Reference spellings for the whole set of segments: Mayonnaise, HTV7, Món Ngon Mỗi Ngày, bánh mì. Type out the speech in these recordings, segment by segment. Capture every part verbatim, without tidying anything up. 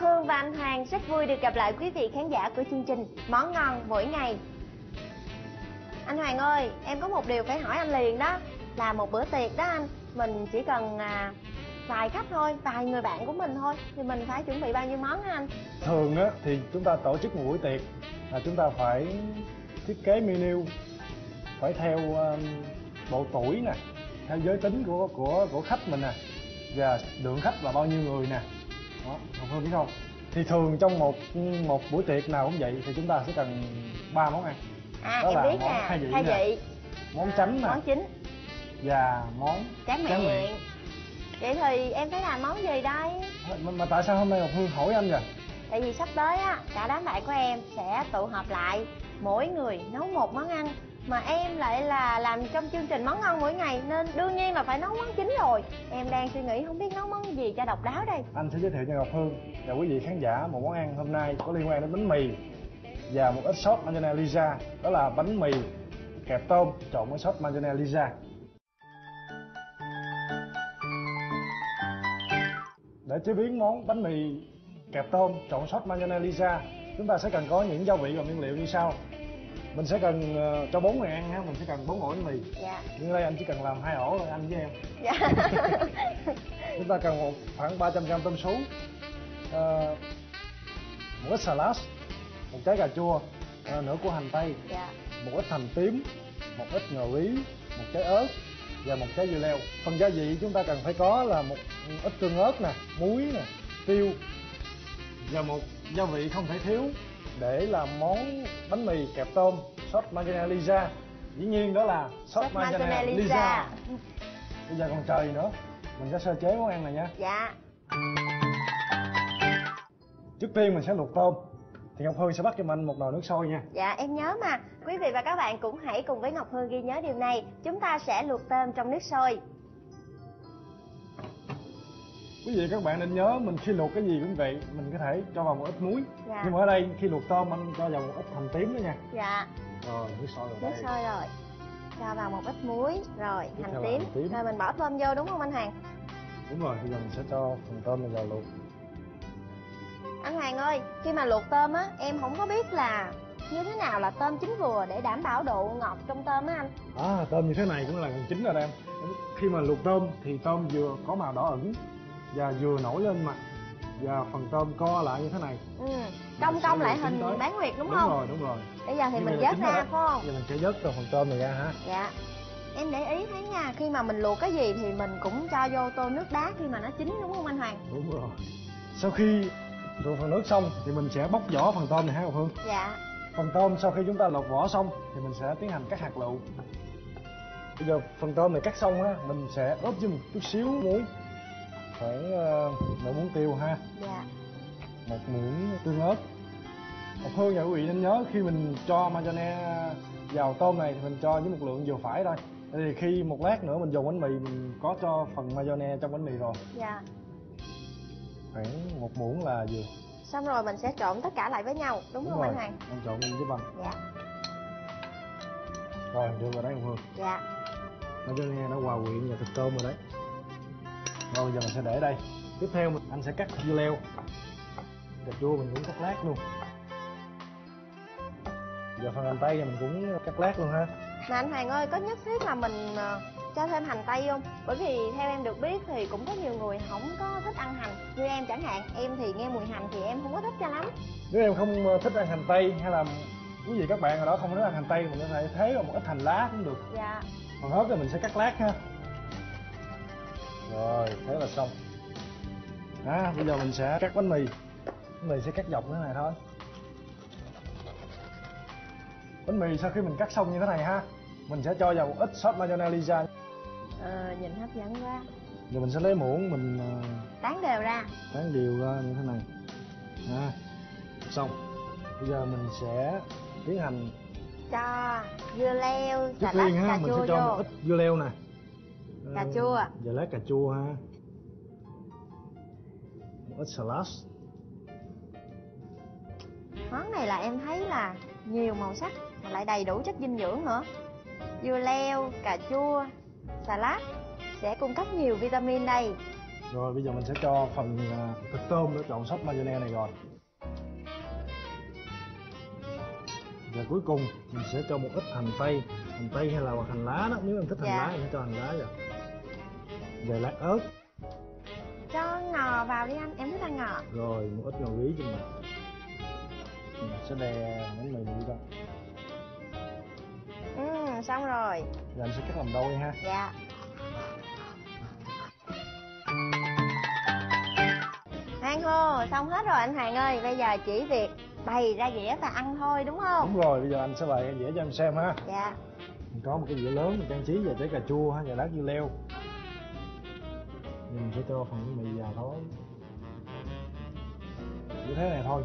Ngọc Hương và anh Hoàng, rất vui được gặp lại quý vị khán giả của chương trình Món Ngon Mỗi Ngày. Anh Hoàng ơi, em có một điều phải hỏi anh liền đó. Là một bữa tiệc đó anh, mình chỉ cần à, vài khách thôi, vài người bạn của mình thôi, thì mình phải chuẩn bị bao nhiêu món hả anh? Thường á, thì chúng ta tổ chức một buổi tiệc là chúng ta phải thiết kế menu, phải theo um, độ tuổi nè, theo giới tính của của của khách mình nè, và lượng khách là bao nhiêu người nè. Đó, Ngọc Hương biết không? Thì thường trong một một buổi tiệc nào cũng vậy thì chúng ta sẽ cần ba món ăn. À, đó em là biết món nè, khai vị, khai vị. Nè, món chấm nè, món chính và món tráng miệng. miệng. Vậy thì em phải làm món gì đây? Mà, mà tại sao hôm nay Ngọc Hương hỏi anh vậy? Tại vì sắp tới á, cả đám bạn của em sẽ tụ họp lại, mỗi người nấu một món ăn, mà em lại là làm trong chương trình Món Ngon Mỗi Ngày nên đương nhiên là phải nấu món chính rồi. Em đang suy nghĩ không biết nấu món gì cho độc đáo đây. Anh sẽ giới thiệu cho Ngọc Hương và quý vị khán giả một món ăn hôm nay có liên quan đến bánh mì và một ít sốt mayonnaise, đó là bánh mì kẹp tôm trộn với sốt mayonnaise. Để chế biến món bánh mì kẹp tôm trộn sốt mayonnaise, chúng ta sẽ cần có những gia vị và nguyên liệu như sau. Mình sẽ cần uh, cho bốn người ăn ha, mình sẽ cần bốn ổ bánh mì. Dạ. Nhưng đây anh chỉ cần làm hai ổ thôi, anh với em. Dạ. Chúng ta cần một khoảng ba trăm gam tôm sú, uh, một ít xà lách, một trái cà chua, uh, nửa củ hành tây, dạ, một ít hành tím, một ít ngò ý, một trái ớt và một trái dưa leo. Phần gia vị chúng ta cần phải có là một ít tương ớt nè, muối nè, tiêu và một gia vị không thể thiếu để làm món bánh mì kẹp tôm sốt mayonnaise, dĩ nhiên đó là sốt mayonnaise. Bây giờ còn trời nữa, mình sẽ sơ chế món ăn này nha. Dạ. Trước tiên mình sẽ luộc tôm, thì Ngọc Hương sẽ bắt cho mình một nồi nước sôi nha. Dạ em nhớ mà, quý vị và các bạn cũng hãy cùng với Ngọc Hương ghi nhớ điều này. Chúng ta sẽ luộc tôm trong nước sôi. Quý vị các bạn nên nhớ, mình khi luộc cái gì cũng vậy, mình có thể cho vào một ít muối. Dạ. Nhưng mà ở đây khi luộc tôm anh cho vào một ít hành tím đó nha. Dạ. Rồi nước sôi rồi. Nước sôi rồi. Cho vào một ít muối, rồi hành tím. hành tím. Rồi mình bỏ tôm vô đúng không anh Hoàng? Đúng rồi, bây giờ mình sẽ cho phần tôm này vào luộc. Anh Hoàng ơi, khi mà luộc tôm á, em không có biết là như thế nào là tôm chín vừa để đảm bảo độ ngọt trong tôm á anh? À, tôm như thế này cũng là gần chín rồi em. Khi mà luộc tôm thì tôm vừa có màu đỏ ửng và vừa nổi lên mặt và phần tôm co lại như thế này. Ừ, cong cong lại hình tới. Bán nguyệt đúng, đúng không? Đúng rồi, đúng rồi. Bây giờ thì nhưng mình vớt ra phải không? Giờ mình sẽ vớt phần tôm này ra hả? Dạ. Em để ý thấy nha, khi mà mình luộc cái gì thì mình cũng cho vô tô nước đá khi mà nó chín đúng không anh Hoàng? Đúng rồi. Sau khi luộc phần nước xong thì mình sẽ bóc vỏ phần tôm này hả Ngọc Hương? Dạ. Phần tôm sau khi chúng ta lột vỏ xong thì mình sẽ tiến hành cắt hạt lựu. Bây giờ phần tôm này cắt xong á, mình sẽ ướp với một chút xíu muối, khoảng nửa muỗng tiêu ha. Dạ. Một muỗng tương ớt. Ngọc Hương và quý vị nên nhớ, khi mình cho mayonnaise vào tôm này thì mình cho với một lượng vừa phải thôi. Thì khi một lát nữa mình dùng bánh mì, mình có cho phần mayonnaise trong bánh mì rồi. Dạ. Khoảng một muỗng là vừa. Xong rồi mình sẽ trộn tất cả lại với nhau đúng, đúng không rồi. Anh Hoàng? Mình trộn lên với bằng. Dạ. Rồi đưa vào đấy Ngọc Hương. Dạ. Mayonnaise nó hòa quyện vào thịt tôm rồi đấy. Rồi giờ mình sẽ để đây. Tiếp theo mình anh sẽ cắt dưa leo, cà chua mình cũng cắt lát luôn. Giờ phần hành tây thì mình cũng cắt lát luôn ha. Mà anh Hoàng ơi, có nhất thiết là mình cho thêm hành tây không? Bởi vì theo em được biết thì cũng có nhiều người không có thích ăn hành, như em chẳng hạn. Em thì nghe mùi hành thì em không có thích cho lắm. Nếu em không thích ăn hành tây hay là quý vị các bạn ở đó không thích ăn hành tây, mình có thể thế vào một ít hành lá cũng được. Dạ. Còn hết thì mình sẽ cắt lát ha. Rồi, thế là xong. À, bây giờ mình sẽ cắt bánh mì. Bánh mì sẽ cắt dọc như thế này thôi. Bánh mì sau khi mình cắt xong như thế này ha, mình sẽ cho vào một ít sốt mayonnaise. Ờ, nhìn hấp dẫn quá. Giờ mình sẽ lấy muỗng mình tán đều ra. Tán đều ra như thế này. À, xong. Bây giờ mình sẽ tiến hành cho dưa leo, cà lách, cà chua. Mình sẽ cho vô một ít dưa leo nè, cà chua, và lát cà chua ha, một ít salad. Món này là em thấy là nhiều màu sắc mà lại đầy đủ chất dinh dưỡng nữa. Dưa leo, cà chua, salad sẽ cung cấp nhiều vitamin đây. Rồi bây giờ mình sẽ cho phần thịt tôm để trộn sốt mayonnaise này rồi. Và cuối cùng mình sẽ cho một ít hành tây, hành tây hay là hoặc hành lá đó, nếu em thích hành dạ. lá thì cho hành lá rồi. Và lát ớt. Cho ngò vào đi anh, em thích ăn ngò. Rồi một ít ngò rí cho mình. Mình sẽ đè bánh mì đi ra. Ừ, xong rồi. Giờ mình sẽ cắt làm đôi ha. Dạ. Hoàng hô, xong hết rồi anh Hoàng ơi. Bây giờ chỉ việc bày ra dĩa và ăn thôi đúng không? Đúng rồi, bây giờ anh sẽ bày dĩa cho em xem ha. Dạ. Mình có một cái dĩa lớn, mình trang trí và trái cà chua hay là lát dưa leo. Mình sẽ cho phần mì vào thôi. Như thế này thôi.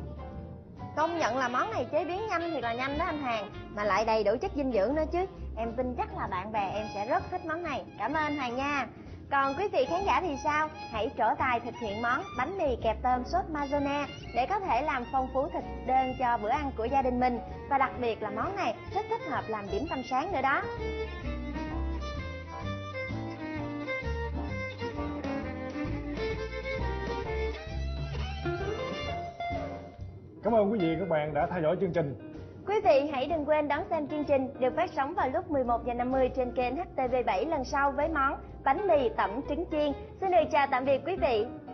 Công nhận là món này chế biến nhanh thiệt là nhanh đó anh Hoàng. Mà lại đầy đủ chất dinh dưỡng nữa chứ. Em tin chắc là bạn bè em sẽ rất thích món này. Cảm ơn anh Hoàng nha. Còn quý vị khán giả thì sao? Hãy trổ tài thực hiện món bánh mì kẹp tôm sốt mayonnaise để có thể làm phong phú thực đơn cho bữa ăn của gia đình mình. Và đặc biệt là món này rất thích hợp làm điểm tâm sáng nữa đó. Cảm ơn quý vị các bạn đã theo dõi chương trình. Quý vị hãy đừng quên đón xem chương trình được phát sóng vào lúc mười một giờ năm mươi trên kênh H T V bảy lần sau với món bánh mì tẩm trứng chiên. Xin được chào tạm biệt quý vị.